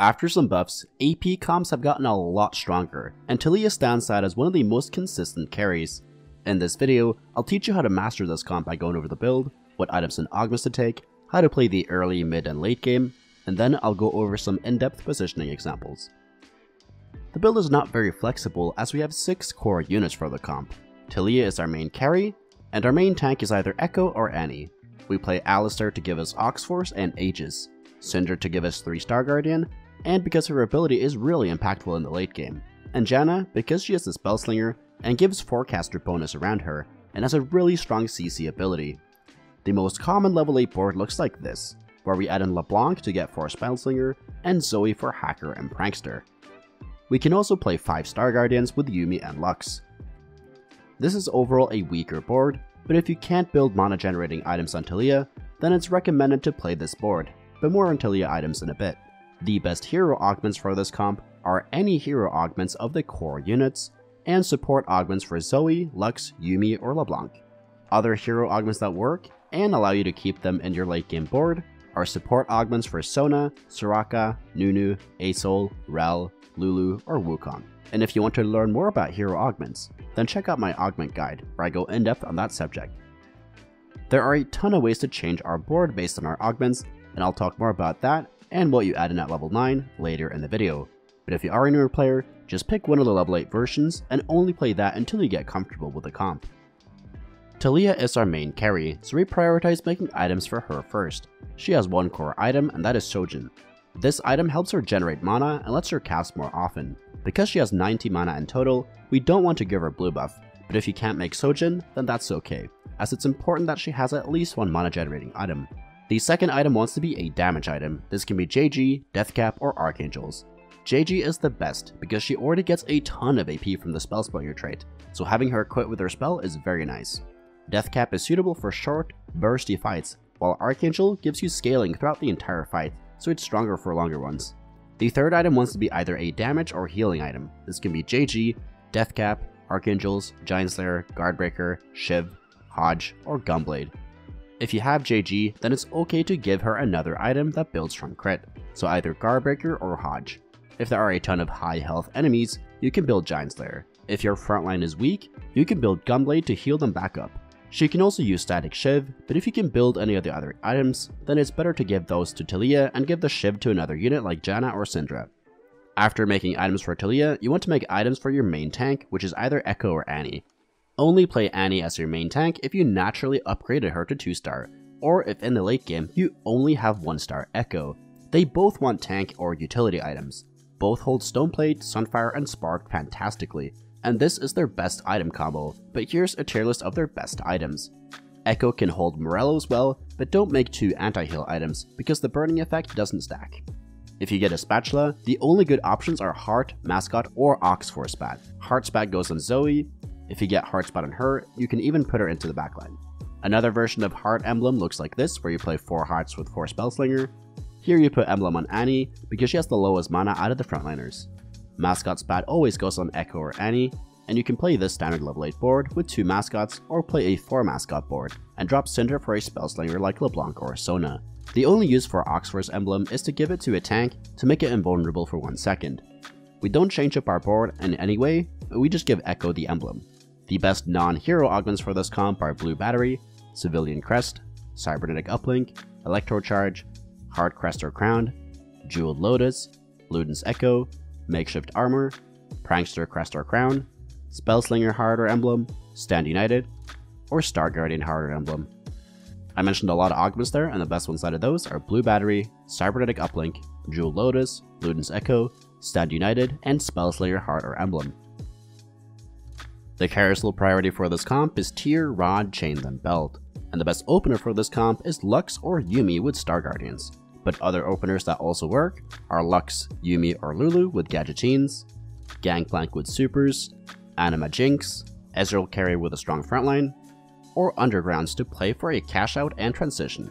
After some buffs, AP comps have gotten a lot stronger, and Taliyah stands out as one of the most consistent carries. In this video, I'll teach you how to master this comp by going over the build, what items and augments to take, how to play the early, mid, and late game, and then I'll go over some in-depth positioning examples. The build is not very flexible as we have 6 core units for the comp. Taliyah is our main carry, and our main tank is either Ekko or Annie. We play Alistair to give us Oxforce and Aegis, Cinder to give us 3 Star Guardian, and because her ability is really impactful in the late game, and Janna because she is the Spellslinger and gives Forecaster bonus around her and has a really strong CC ability. The most common level 8 board looks like this, where we add in LeBlanc to get 4 Spellslinger and Zoe for Hacker and Prankster. We can also play 5 Star Guardians with Yuumi and Lux. This is overall a weaker board, but if you can't build mana generating items on Taliyah, then it's recommended to play this board, but more on Taliyah items in a bit. The best hero augments for this comp are any hero augments of the core units, and support augments for Zoe, Lux, Yuumi, or LeBlanc. Other hero augments that work, and allow you to keep them in your late game board, are support augments for Sona, Soraka, Nunu, A-Sol, Rell, Lulu, or Wukong. And if you want to learn more about hero augments, then check out my augment guide where I go in depth on that subject. There are a ton of ways to change our board based on our augments, and I'll talk more about that and what you add in at level 9 later in the video. But if you are a newer player, just pick one of the level 8 versions and only play that until you get comfortable with the comp. Taliyah is our main carry, so we prioritize making items for her first. She has one core item, and that is Sojin. This item helps her generate mana and lets her cast more often. Because she has 90 mana in total, we don't want to give her blue buff, but if you can't make Sojin, then that's okay, as it's important that she has at least one mana generating item. The second item wants to be a damage item. This can be JG, Deathcap, or Archangels. JG is the best because she already gets a ton of AP from the Spellslinger trait, so having her equipped with her spell is very nice. Deathcap is suitable for short, bursty fights, while Archangel gives you scaling throughout the entire fight, so it's stronger for longer ones. The third item wants to be either a damage or healing item. This can be JG, Deathcap, Archangels, Giant Slayer, Guardbreaker, Shiv, Hodge, or Gunblade. If you have JG, then it's okay to give her another item that builds from crit, so either Guardbreaker or Hodge. If there are a ton of high health enemies, you can build Giant Slayer. If your frontline is weak, you can build Gunblade to heal them back up. She can also use static Shiv, but if you can build any of the other items, then it's better to give those to Taliyah and give the Shiv to another unit like Janna or Syndra. After making items for Taliyah, you want to make items for your main tank, which is either Ekko or Annie. Only play Annie as your main tank if you naturally upgraded her to 2-star, or if in the late game you only have 1-star Ekko. They both want tank or utility items. Both hold Stoneplate, Sunfire, and Spark fantastically, and this is their best item combo, but here's a tier list of their best items. Ekko can hold Morello as well, but don't make 2 anti-heal items, because the burning effect doesn't stack. If you get a Spatula, the only good options are Heart, Mascot, or Oxforce Spat. Heart Spat goes on Zoe. If you get Heart Spat on her, you can even put her into the backline. Another version of Heart Emblem looks like this, where you play 4 Hearts with 4 Spellslinger. Here you put Emblem on Annie, because she has the lowest mana out of the frontliners. Mascot Spat always goes on Ekko or Annie, and you can play this standard level 8 board with 2 mascots or play a 4 mascot board and drop Cinder for a Spellslinger like LeBlanc or Sona. The only use for Oxforce Emblem is to give it to a tank to make it invulnerable for 1 second. We don't change up our board in any way, we just give Ekko the emblem. The best non-hero augments for this comp are Blue Battery, Civilian Crest, Cybernetic Uplink, Electrocharge, Hard Crest or Crown, Jeweled Lotus, Ludens Ekko, Makeshift Armor, Prankster Crest or Crown, Spellslinger Heart or Emblem, Stand United, or Star Guardian Heart or Emblem. I mentioned a lot of augments there, and the best ones out of those are Blue Battery, Cybernetic Uplink, Jeweled Lotus, Ludens Ekko, Stand United, and Spellslinger Heart or Emblem. The carousel priority for this comp is Tier, Rod, Chain, then Belt, and the best opener for this comp is Lux or Yuumi with Star Guardians. But other openers that also work are Lux, Yuumi, or Lulu with Gadgetines, Gangplank with Supers, Anima Jinx, Ezreal Carry with a strong frontline, or Undergrounds to play for a cash out and transition.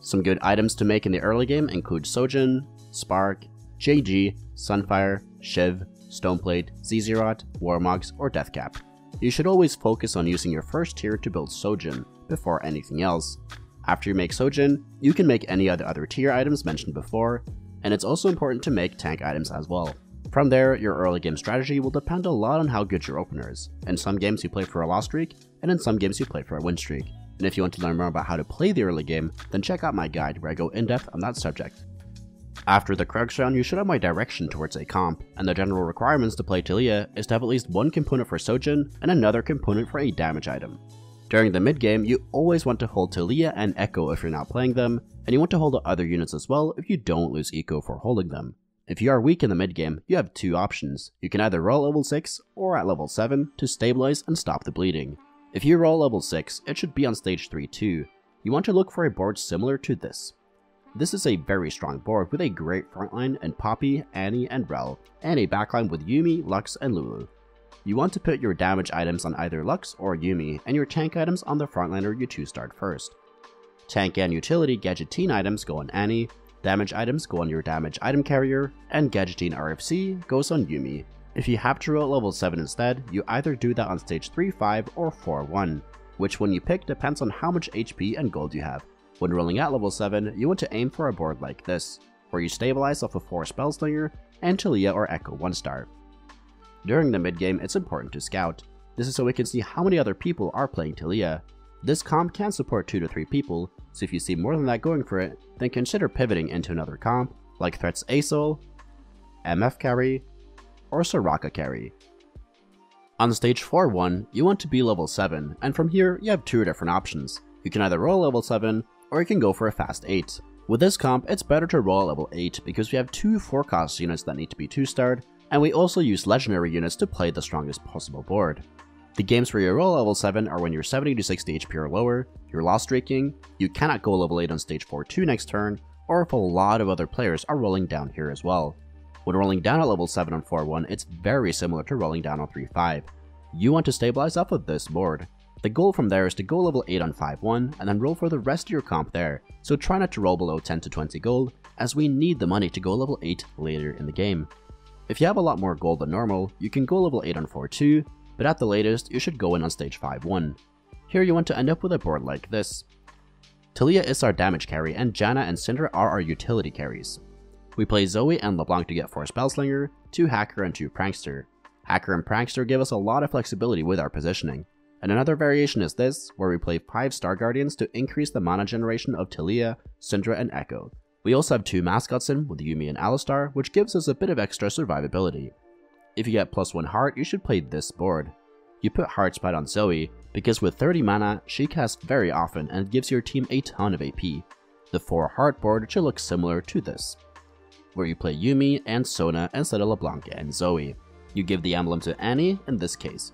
Some good items to make in the early game include Sojin, Spark, JG, Sunfire, Shiv, Stoneplate, Zeezerot, Warmogs, or Deathcap. You should always focus on using your first tier to build Sojin before anything else. After you make Sojin, you can make any of the other tier items mentioned before, and it's also important to make tank items as well. From there, your early game strategy will depend a lot on how good your opener is. In some games you play for a loss streak, and in some games you play for a win streak. And if you want to learn more about how to play the early game, then check out my guide where I go in depth on that subject. After the Krugs round, you should have my direction towards a comp, and the general requirements to play Taliyah is to have at least one component for Sojin and another component for a damage item. During the mid game, you always want to hold Taliyah and Ekko if you're not playing them, and you want to hold other units as well if you don't lose eco for holding them. If you are weak in the mid game, you have two options. You can either roll level 6 or at level 7 to stabilize and stop the bleeding. If you roll level 6, it should be on stage 3 too. You want to look for a board similar to this. This is a very strong board with a great frontline in Poppy, Annie, and Rell, and a backline with Yuumi, Lux, and Lulu. You want to put your damage items on either Lux or Yuumi, and your tank items on the frontliner you two start first. Tank and utility gadgetine items go on Annie, damage items go on your damage item carrier, and gadgetine RFC goes on Yuumi. If you have to roll level 7 instead, you either do that on stage 3, 5, or 4, 1. Which one you pick depends on how much HP and gold you have. When rolling at level 7, you want to aim for a board like this, where you stabilize off of 4 Spellslinger and Taliyah or Ekko 1 star. During the mid-game, it's important to scout. This is so we can see how many other people are playing Taliyah. This comp can support 2 to 3 people, so if you see more than that going for it, then consider pivoting into another comp, like Threat's A-Sol, MF carry, or Soraka carry. On stage 4-1, you want to be level 7, and from here, you have two different options. You can either roll level 7, or you can go for a fast 8. With this comp, it's better to roll level 8, because we have two forecast units that need to be 2-starred, and we also use legendary units to play the strongest possible board. The games where you roll level 7 are when you're 70 to 60 HP or lower, you're loss streaking, you cannot go level 8 on stage 4-2 next turn, or if a lot of other players are rolling down here as well. When rolling down at level 7 on 4-1, it's very similar to rolling down on 3-5. You want to stabilize off of this board. The goal from there is to go level 8 on 5-1 and then roll for the rest of your comp there, so try not to roll below 10 to 20 gold, as we need the money to go level 8 later in the game. If you have a lot more gold than normal, you can go level 8 on 4-2, but at the latest, you should go in on stage 5-1. Here you want to end up with a board like this. Taliyah is our damage carry, and Janna and Cinder are our utility carries. We play Zoe and LeBlanc to get 4 Spellslinger, 2 Hacker and 2 Prankster. Hacker and Prankster give us a lot of flexibility with our positioning. And another variation is this, where we play 5 Star Guardians to increase the mana generation of Taliyah, Syndra, and Ekko. We also have two mascots in with Yuumi and Alistair, which gives us a bit of extra survivability. If you get plus 1 heart, you should play this board. You put heart spot on Zoe, because with 30 mana, she casts very often and gives your team a ton of AP. The 4 heart board should look similar to this, where you play Yuumi and Sona instead of LeBlanc and Zoe. You give the emblem to Annie in this case.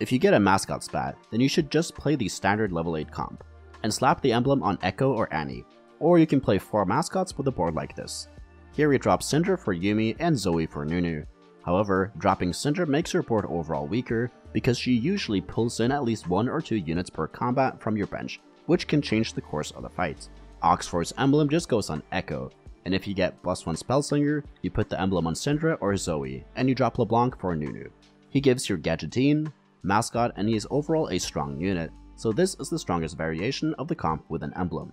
If you get a mascot spat, then you should just play the standard level 8 comp, and slap the emblem on Ekko or Annie. Or you can play 4 mascots with a board like this. Here we drop Syndra for Yuumi and Zoe for Nunu. However, dropping Syndra makes your board overall weaker, because she usually pulls in at least 1 or 2 units per combat from your bench, which can change the course of the fight. Oxford's emblem just goes on Ekko, and if you get plus 1 Spellslinger, you put the emblem on Syndra or Zoe, and you drop LeBlanc for Nunu. He gives your gadgetine, mascot, and he is overall a strong unit, so this is the strongest variation of the comp with an emblem.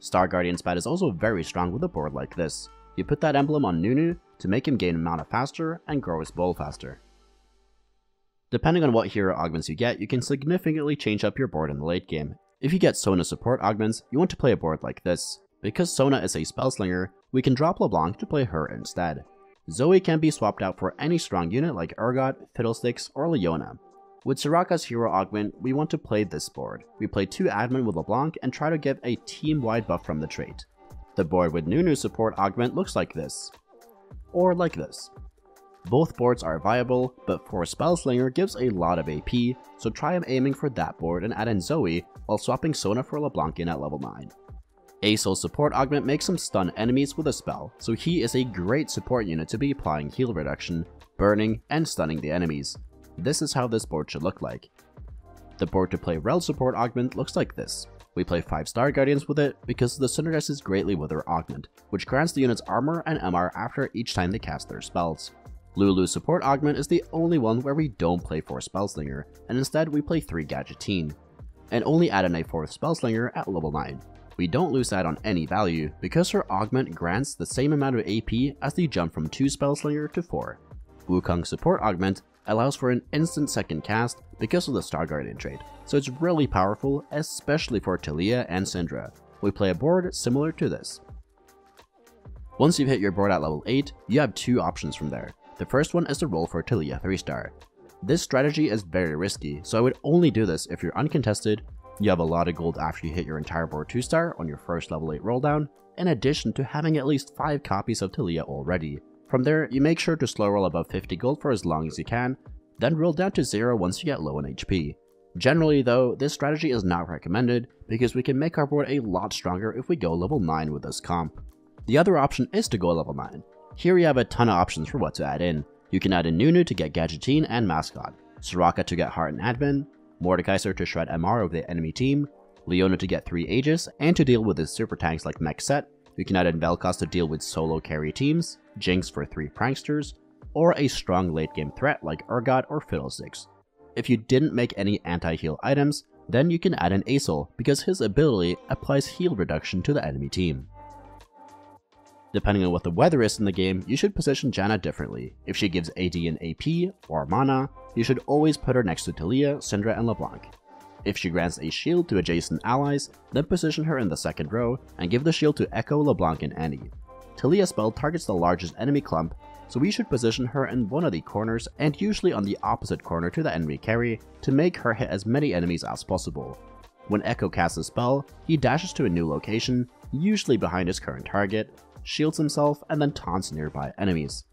Star Guardian's bat is also very strong with a board like this. You put that emblem on Nunu to make him gain mana faster and grow his bowl faster. Depending on what hero augments you get, you can significantly change up your board in the late game. If you get Sona support augments, you want to play a board like this. Because Sona is a Spellslinger, we can drop LeBlanc to play her instead. Zoe can be swapped out for any strong unit like Urgot, Fiddlesticks, or Leona. With Soraka's hero augment, we want to play this board. We play 2 admin with LeBlanc and try to give a team-wide buff from the trait. The board with Nunu's support augment looks like this, or like this. Both boards are viable, but 4 Spellslinger gives a lot of AP, so try aiming for that board and add in Zoe while swapping Sona for LeBlanc in at level 9. A-Sol's support augment makes him stun enemies with a spell, so he is a great support unit to be applying heal reduction, burning, and stunning the enemies. This is how this board should look like. The board to play Rell support augment looks like this. We play 5 Star Guardians with it because the synergizes greatly with her augment, which grants the units armor and MR after each time they cast their spells. Lulu's support augment is the only one where we don't play 4 Spellslinger, and instead we play 3 Gadgetine, and only add in a 4th Spellslinger at level 9. We don't lose out on any value, because her augment grants the same amount of AP as the jump from 2 Spellslinger to 4. Wukong's support augment allows for an instant second cast because of the Star Guardian trait, so it's really powerful, especially for Taliyah and Syndra. We play a board similar to this. Once you've hit your board at level 8, you have two options from there. The first one is to roll for Taliyah 3-star. This strategy is very risky, so I would only do this if you're uncontested, you have a lot of gold after you hit your entire board 2-star on your first level 8 rolldown, in addition to having at least 5 copies of Taliyah already. From there, you make sure to slow roll above 50 gold for as long as you can, then roll down to 0 once you get low on HP. Generally though, this strategy is not recommended, because we can make our board a lot stronger if we go level 9 with this comp. The other option is to go level 9. Here you have a ton of options for what to add in. You can add in Nunu to get Gadgetine and Mascot, Soraka to get Heart and Admin, Mordekaiser to shred MR over the enemy team, Leona to get 3 Aegis and to deal with his super tanks like Mech Set. You can add in Vel'Koz to deal with solo carry teams, Jinx for 3 Pranksters, or a strong late game threat like Urgot or Fiddlesticks. If you didn't make any anti-heal items, then you can add in A-Sol because his ability applies heal reduction to the enemy team. Depending on what the weather is in the game, you should position Janna differently. If she gives AD and AP, or mana, you should always put her next to Taliyah, Syndra, and LeBlanc. If she grants a shield to adjacent allies, then position her in the second row and give the shield to Ekko, LeBlanc, and Annie. Taliyah's spell targets the largest enemy clump, so we should position her in one of the corners and usually on the opposite corner to the enemy carry to make her hit as many enemies as possible. When Ekko casts a spell, he dashes to a new location, usually behind his current target, shields himself, and then taunts nearby enemies.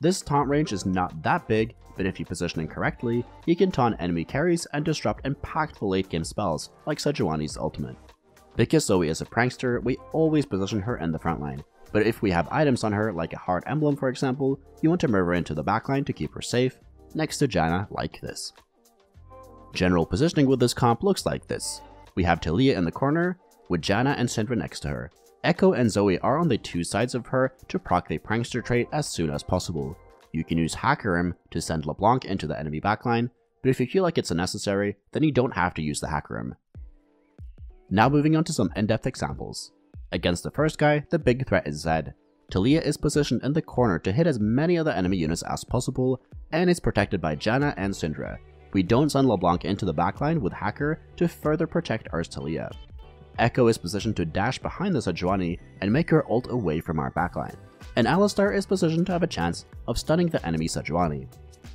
This taunt range is not that big, but if you position it correctly, he can taunt enemy carries and disrupt impactful late game spells like Sejuani's ultimate. Because Zoe is a prankster, we always position her in the front line, but if we have items on her like a heart emblem for example, you want to move her into the backline to keep her safe, next to Janna like this. General positioning with this comp looks like this. We have Taliyah in the corner, with Janna and Syndra next to her. Ekko and Zoe are on the two sides of her to proc the prankster trait as soon as possible. You can use Hacker him to send LeBlanc into the enemy backline, but if you feel like it's unnecessary, then you don't have to use the Hacker him. Now moving on to some in-depth examples. Against the first guy, the big threat is Zed. Taliyah is positioned in the corner to hit as many of the enemy units as possible, and is protected by Janna and Syndra. We don't send LeBlanc into the backline with Hacker to further protect our Taliyah. Ekko is positioned to dash behind the Sejuani and make her ult away from our backline, and Alistair is positioned to have a chance of stunning the enemy Sejuani.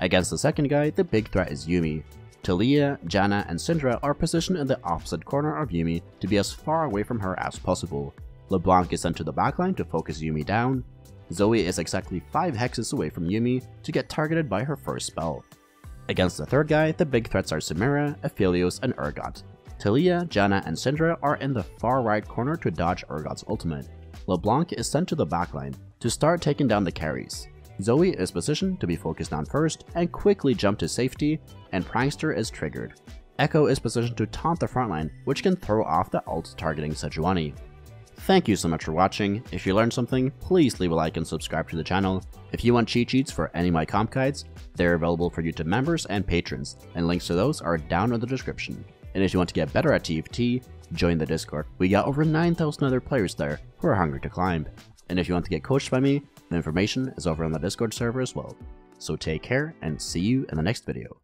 Against the second guy, the big threat is Yuumi. Taliyah, Janna, and Syndra are positioned in the opposite corner of Yuumi to be as far away from her as possible. LeBlanc is sent to the backline to focus Yuumi down. Zoe is exactly 5 hexes away from Yuumi to get targeted by her first spell. Against the third guy, the big threats are Samira, Aphelios, and Urgot. Taliyah, Janna, and Syndra are in the far right corner to dodge Urgot's ultimate. LeBlanc is sent to the backline to start taking down the carries. Zoe is positioned to be focused on first and quickly jump to safety, and Prankster is triggered. Ekko is positioned to taunt the frontline, which can throw off the ult targeting Sejuani. Thank you so much for watching. If you learned something, please leave a like and subscribe to the channel. If you want cheat sheets for any of my comp guides, they're available for YouTube members and patrons, and links to those are down in the description. And if you want to get better at TFT, join the Discord. We got over 9,000 other players there who are hungry to climb. And if you want to get coached by me, the information is over on the Discord server as well. So take care and see you in the next video.